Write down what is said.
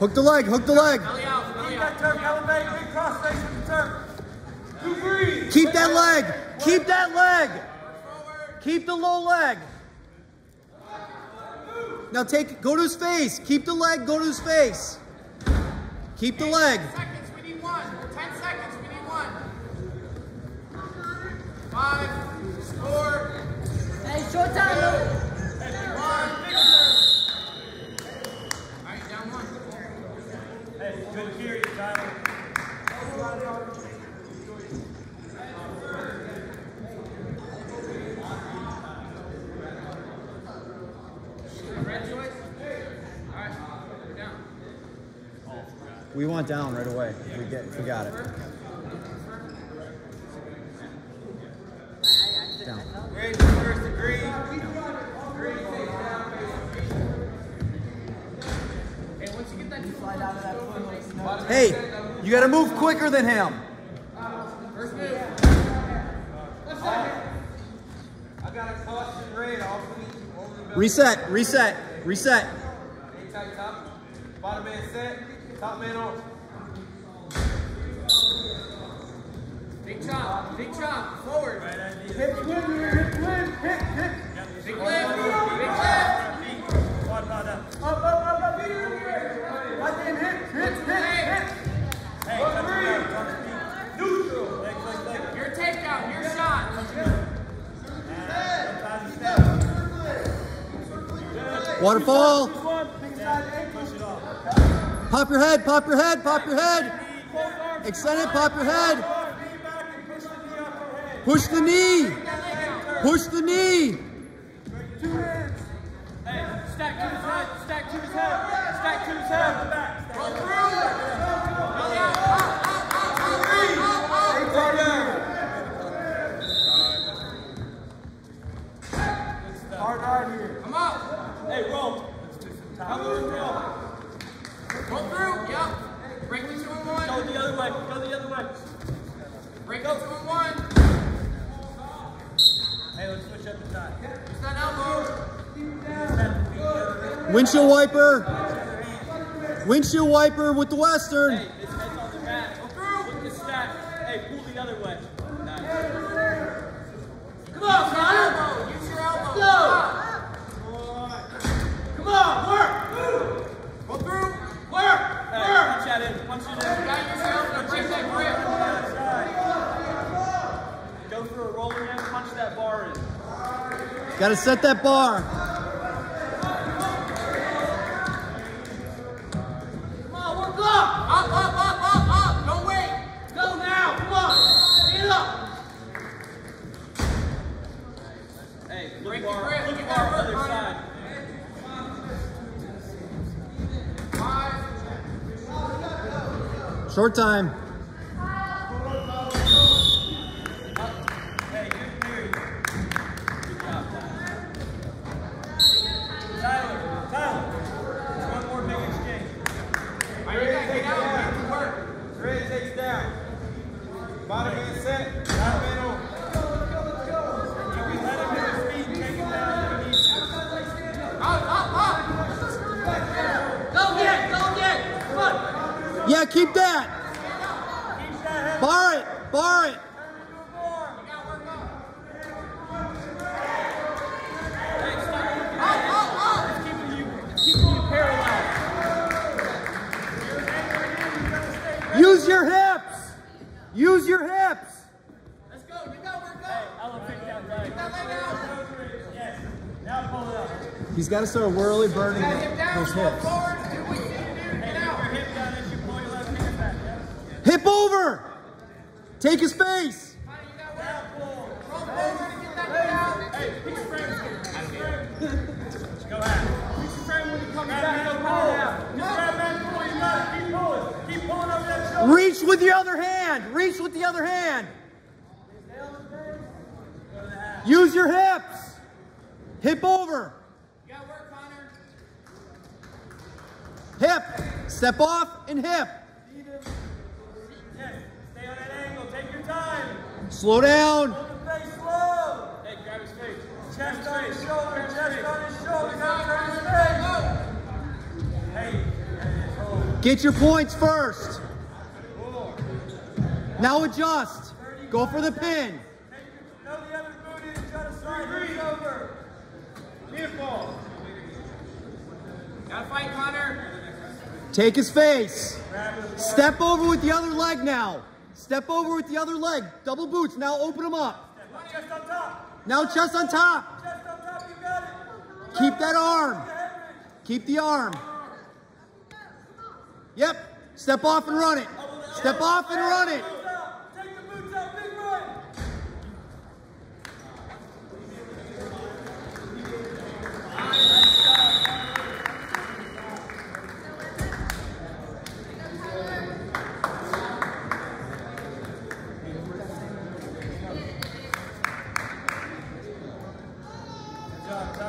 Hook the leg, hook the leg. Belly out, belly out. Keep that turf, elevate, big cross face with the turf. Keep that leg, keep that leg. Keep the low leg. Now take it, go to his face. Keep the leg, go to his face. Keep the leg. 10 seconds, we need one. 10 seconds, we need one. 5, 4. Hey, showtime. Good period, Tyler. We want down right away. We got it. Down. Great, first degree. Hey, you gotta move quicker than him. First move. Left side. I got a caution red. Reset, reset, reset. Hey, tight top. Bottom man set. Top man on. Big chop. Big chop. Forward. Hip swim. Hip swim. Hip. Hip. Big left. Big left. Up. Up. Up. Up. Waterfall. Pop your head, pop your head, pop your head. Extend it, pop your head. Push the knee. Push the knee. Stack to his head, stack to his head, stack to his head. Roll through. Hard, hard here. Come out. Hey, roll. How about roll? Roll through. Yep. Break me 2 and 1. Go the other way. Go the other way. Break up 2 and 1. Hey, let's switch up the side. Use that elbow. Windshield wiper. Windshield wiper with the Western. Hey, his head's on the back. Go through with the stack. Hey, pull the other way. Nice. Come on, Connor. Use your elbow. Go. Come on, work! Move! Go through! Work! Work! Punch that in. Punch it in. Got yourself and check that grip. Go through a rolling in, punch that bar in. Gotta set that bar. Come on, work up! Up, up, up, up, up! Don't wait! Go now! Come on! Short time. Hey, good job, Tyler. One more big exchange. Back to work. Gray takes down. Bottom man set. Top man over. Yeah, keep that. Bar it. Bar it. Use your hips. Use your hips. Let's go. You got work up. Hey, I will pick that leg. Pick that leg out. Yes. Now pull it up. He's got to start whirly burning those hips. Hip over! Take his face! Reach with your other hand! Reach with the other hand! Use your hips! Hip over! Hip! Step off and hip! Slow down. Hold the face slow. Hey, grab his face. Chest on his shoulder. Chest on his shoulder. Now grab his face. Hey, there it is. Hold. Get your points first. Four. Now adjust. Go for the pin. Take your, know the other booty and try to slide it over. Beautiful. Gotta fight, Connor. Take his face. Step over with the other leg now. Step over with the other leg. Double boots. Now open them up. Chest on top. Now chest on top. Chest on top. You got it. Keep that arm. Keep the arm. Yep. Step off and run it. Step off and run it. Take the boots out. Big run.